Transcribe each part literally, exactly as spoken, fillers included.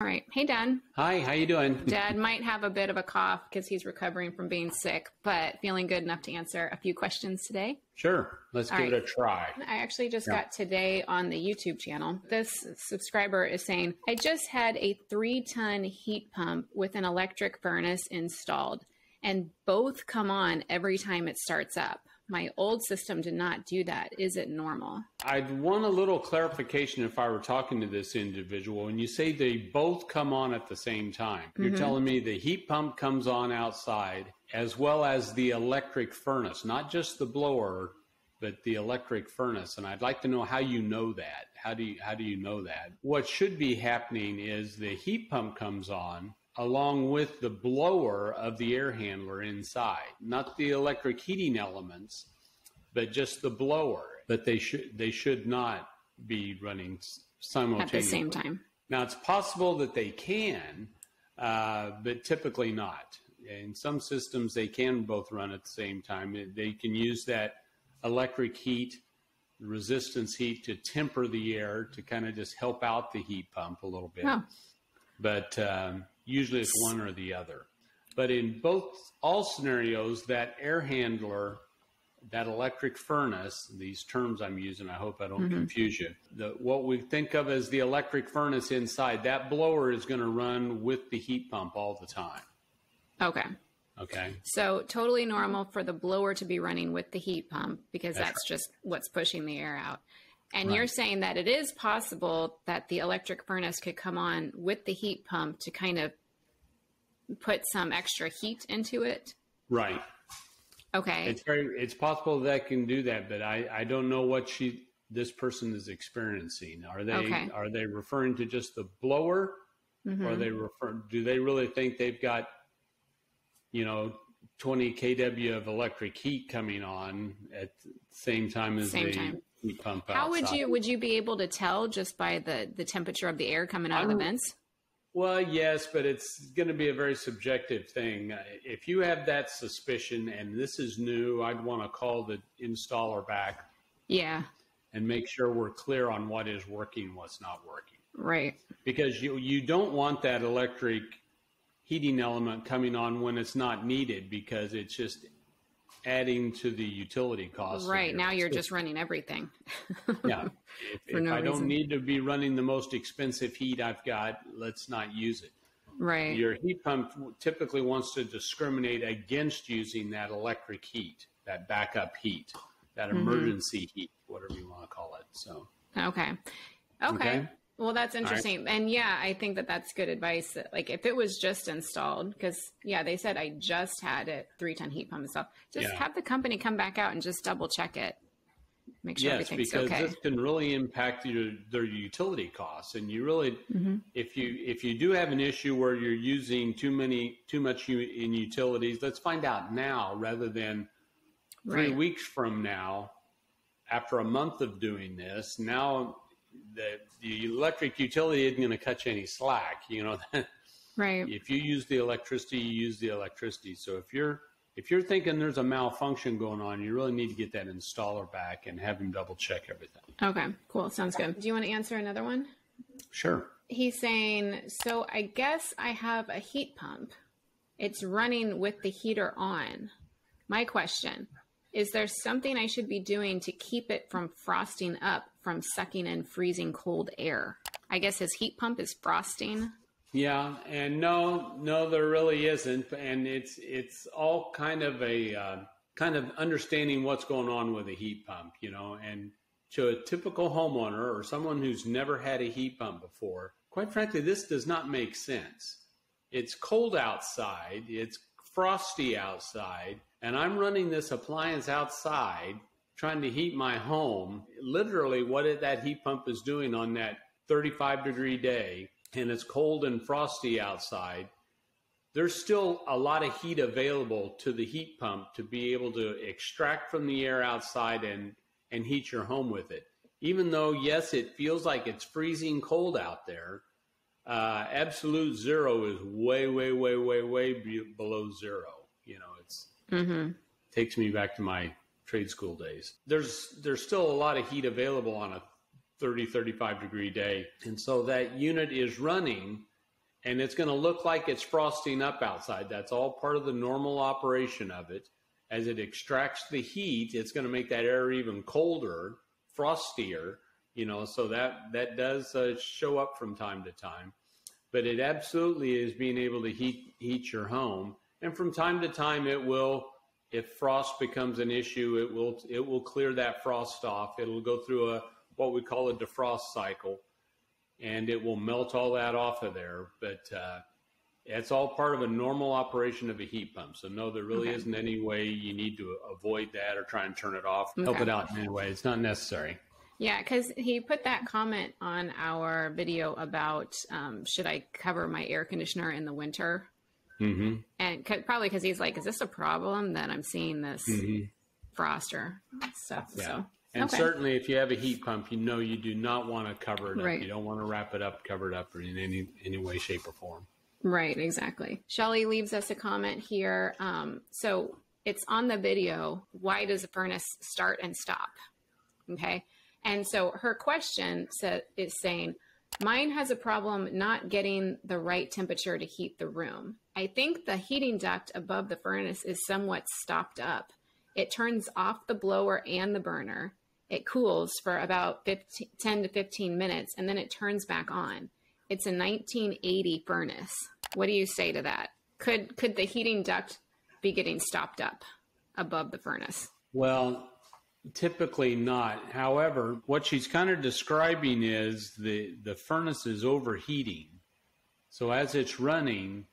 All right. Hey, Dad. Hi, how you doing? Dad might have a bit of a cough because he's recovering from being sick, but feeling good enough to answer a few questions today. Sure. Let's All give right. it a try. I actually just yeah. got today on the YouTube channel. This subscriber is saying, I just had a three-ton heat pump with an electric furnace installed, and both come on every time it starts up. My old system did not do that. Is it normal? I'd want a little clarification if I were talking to this individual. When you say they both come on at the same time, mm-hmm. you're telling me the heat pump comes on outside as well as the electric furnace, not just the blower, but the electric furnace. And I'd like to know how you know that. How do you, how do you know that? What should be happening is the heat pump comes on along with the blower of the air handler inside, not the electric heating elements, but just the blower. But they should they should not be running simultaneously. At the same time. Now, it's possible that they can, uh, but typically not. In some systems, they can both run at the same time. They can use that electric heat, resistance heat, to temper the air, to kind of just help out the heat pump a little bit. Oh. But... Um, usually it's one or the other. But in both, all scenarios, that air handler, that electric furnace, these terms I'm using, I hope I don't mm-hmm. confuse you. The, what we think of as the electric furnace inside, that blower is going to run with the heat pump all the time. Okay. Okay. So totally normal for the blower to be running with the heat pump because that's, that's right. just what's pushing the air out. And right. you're saying that it is possible that the electric furnace could come on with the heat pump to kind of put some extra heat into it? Right. Okay. It's very, it's possible that I can do that, but I, I don't know what she, this person is experiencing. Are they, okay. are they referring to just the blower mm-hmm. or are they refer, do they really think they've got, you know, twenty K W of electric heat coming on at the same time as same the time. heat pump outside? How would you would you be able to tell just by the, the temperature of the air coming out I'm, of the vents? Well, yes, but it's going to be a very subjective thing. If you have that suspicion and this is new, I'd want to call the installer back. Yeah. And make sure we're clear on what is working, what's not working. Right. Because you you don't want that electric heating element coming on when it's not needed because it's just adding to the utility cost. Right. Now you're just running everything. yeah. If, if no I reason. don't need to be running the most expensive heat I've got, let's not use it. Right. Your heat pump typically wants to discriminate against using that electric heat, that backup heat, that mm-hmm. emergency heat, whatever you want to call it. So. Okay. Okay. okay? Well, that's interesting. Right. And yeah, I think that that's good advice. Like if it was just installed, because yeah, they said I just had a three-ton heat pump and stuff. Just yeah. have the company come back out and just double check it. Make sure yes, everything's okay. Yes, because this can really impact your, their utility costs. And you really, mm-hmm. if you if you do have an issue where you're using too many too much in utilities, let's find out now rather than three right. weeks from now. After a month of doing this, now. The, the electric utility isn't going to cut you any slack, you know. Right. If you use the electricity, you use the electricity. So if you're if you're thinking there's a malfunction going on, you really need to get that installer back and have him double check everything. Okay, cool. Sounds good. Do you want to answer another one? Sure. He's saying, so I guess I have a heat pump. It's running with the heater on. My question, is there something I should be doing to keep it from frosting up from sucking in freezing cold air? I guess his heat pump is frosting. Yeah, and no, no, there really isn't. And it's it's all kind of a uh, kind of understanding what's going on with a heat pump, you know. And to a typical homeowner or someone who's never had a heat pump before, quite frankly, this does not make sense. It's cold outside. It's frosty outside. And I'm running this appliance outside trying to heat my home. Literally what that heat pump is doing on that thirty-five degree day, and it's cold and frosty outside, there's still a lot of heat available to the heat pump to be able to extract from the air outside and, and heat your home with it. Even though, yes, it feels like it's freezing cold out there, uh, absolute zero is way, way, way, way, way be- below zero. You know, it's... Mm-hmm. Takes me back to my trade school days. There's there's still a lot of heat available on a thirty, thirty-five degree day. And so that unit is running and it's going to look like it's frosting up outside. That's all part of the normal operation of it. As it extracts the heat, it's going to make that air even colder, frostier, you know, so that, that does uh, show up from time to time. But it absolutely is being able to heat, heat your home. And from time to time, it will, if frost becomes an issue, it will, it will clear that frost off. It'll go through a, what we call a defrost cycle, and it will melt all that off of there. But uh, it's all part of a normal operation of a heat pump. So no, there really okay. isn't any way you need to avoid that or try and turn it off. Okay. Help it out in any way. It's not necessary. Yeah, because he put that comment on our video about um, should I cover my air conditioner in the winter? Mm-hmm. And c- probably because he's like, is this a problem that I'm seeing this mm-hmm. frost or stuff? Yeah. So, and okay. certainly if you have a heat pump, you know you do not want to cover it up. Right. You don't want to wrap it up, cover it up in any, any way, shape, or form. Right, exactly. Shelley leaves us a comment here. Um, so it's on the video, why does a furnace start and stop? Okay. And so her question sa- is saying, mine has a problem not getting the right temperature to heat the room. I think the heating duct above the furnace is somewhat stopped up. It turns off the blower and the burner. It cools for about fifteen, ten to fifteen minutes, and then it turns back on. It's a nineteen eighty furnace. What do you say to that? Could could the heating duct be getting stopped up above the furnace? Well, typically not. However, what she's kind of describing is the, the furnace is overheating. So as it's running,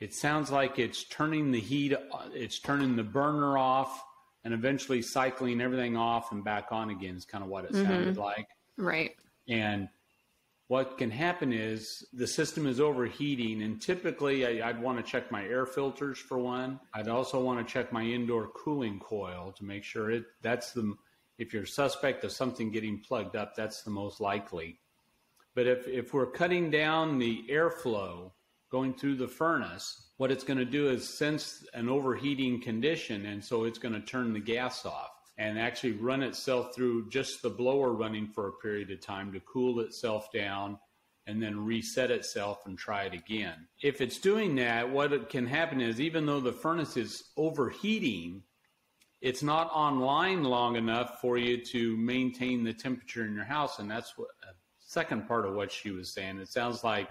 it sounds like it's turning the heat, it's turning the burner off and eventually cycling everything off and back on again is kind of what it mm-hmm. sounded like. Right. And what can happen is the system is overheating, and typically I, I'd want to check my air filters for one. I'd also want to check my indoor cooling coil to make sure it that's the, if you're suspect of something getting plugged up, that's the most likely. But if, if we're cutting down the airflow going through the furnace, what it's going to do is sense an overheating condition, and so it's going to turn the gas off and actually run itself through just the blower running for a period of time to cool itself down and then reset itself and try it again. If it's doing that, what can happen is even though the furnace is overheating, it's not online long enough for you to maintain the temperature in your house. And that's what the uh, second part of what she was saying. It sounds like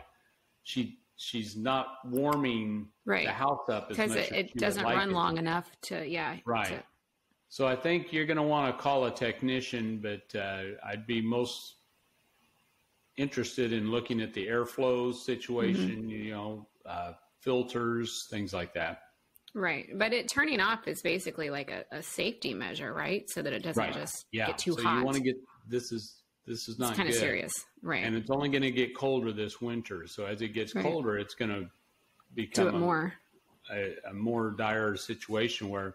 she she's not warming right. the house up as much as she would like it. Because it doesn't run long enough to, yeah. Right. To- So I think you're going to want to call a technician, but uh, I'd be most interested in looking at the airflow situation, mm-hmm. you know, uh, filters, things like that. Right. But it turning off is basically like a, a safety measure, right? So that it doesn't right. just yeah. get too so hot. You want to get, this is, this is not good. It's kind good. of serious. Right. And it's only going to get colder this winter. So as it gets right. colder, it's going to become Do it a, more. A, a more dire situation where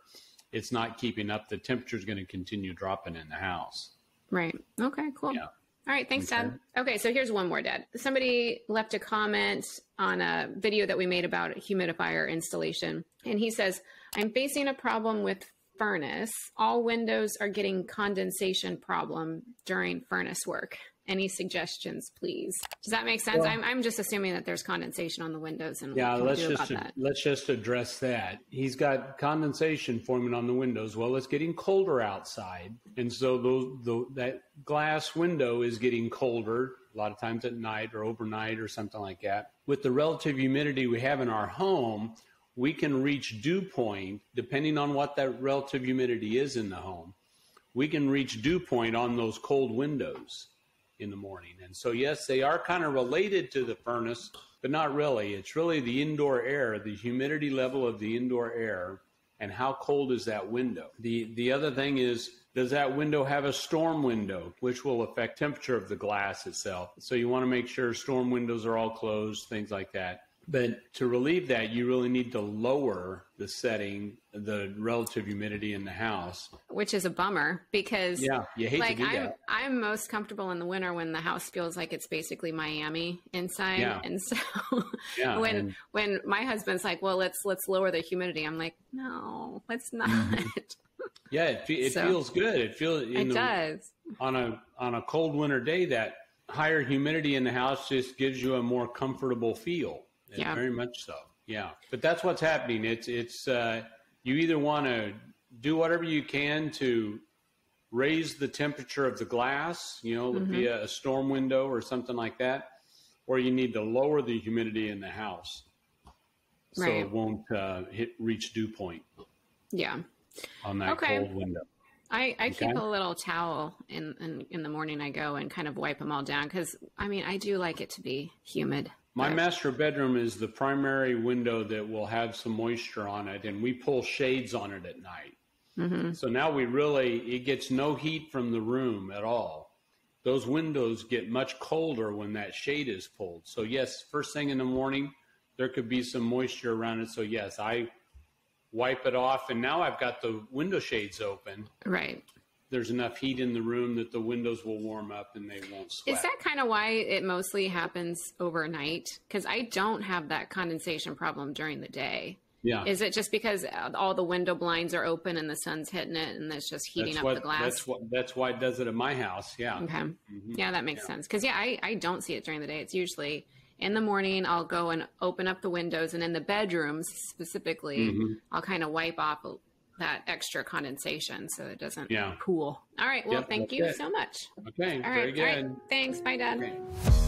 it's not keeping up. The temperature is going to continue dropping in the house. Right. Okay, cool. Yeah. All right. Thanks, okay. Dad. Okay. So here's one more, Dad. Somebody left a comment on a video that we made about humidifier installation. And he says, I'm facing a problem with furnace. All windows are getting condensation problem during furnace work. Any suggestions, please? Does that make sense? Well, I'm I'm just assuming that there's condensation on the windows, and yeah, let's just a, let's just address that. He's got condensation forming on the windows. Well, it's getting colder outside, and so those the, that glass window is getting colder a lot of times at night or overnight or something like that. With the relative humidity we have in our home, we can reach dew point depending on what that relative humidity is in the home. We can reach dew point on those cold windows in the morning. And so, yes, they are kind of related to the furnace, but not really. It's really the indoor air, the humidity level of the indoor air, and how cold is that window. The the other thing is, does that window have a storm window, which will affect temperature of the glass itself? So you want to make sure storm windows are all closed, things like that. But to relieve that, you really need to lower the setting, the relative humidity in the house. Which is a bummer because yeah, you hate like, to do I'm, that. I'm most comfortable in the winter when the house feels like it's basically Miami inside. Yeah. And so yeah, when and- when my husband's like, well, let's let's lower the humidity. I'm like, no, let's not. Mm-hmm. Yeah, it, it so, feels good. It feels It the, does. On a on a cold winter day, that higher humidity in the house just gives you a more comfortable feel. Yeah. Very much so. Yeah. But that's what's happening. It's, it's, uh, you either want to do whatever you can to raise the temperature of the glass, you know, mm-hmm. via a storm window or something like that, or you need to lower the humidity in the house so right. it won't uh, hit reach dew point. Yeah. On that okay. cold window. I, I okay. keep a little towel in, in, in the morning. I go and kind of wipe them all down because, I mean, I do like it to be humid. My but... master bedroom is the primary window that will have some moisture on it, and we pull shades on it at night. Mm-hmm. So now we really, it gets no heat from the room at all. Those windows get much colder when that shade is pulled. So, yes, first thing in the morning, there could be some moisture around it. So, yes, I... wipe it off, and now I've got the window shades open. Right. There's enough heat in the room that the windows will warm up and they won't sweat. Is that kind of why it mostly happens overnight? Because I don't have that condensation problem during the day. Yeah. Is it just because all the window blinds are open and the sun's hitting it and it's just heating that's up what, the glass? That's, what, that's why it does it at my house, yeah. Okay. Mm-hmm. Yeah, that makes yeah. sense. Because, yeah, I, I don't see it during the day. It's usually... in the morning, I'll go and open up the windows, and in the bedrooms specifically, mm-hmm. I'll kind of wipe off that extra condensation so it doesn't yeah. pool. All right. Well, yep, thank you it. so much. Okay. All right, very good. All right, thanks. Bye, Dad. Okay.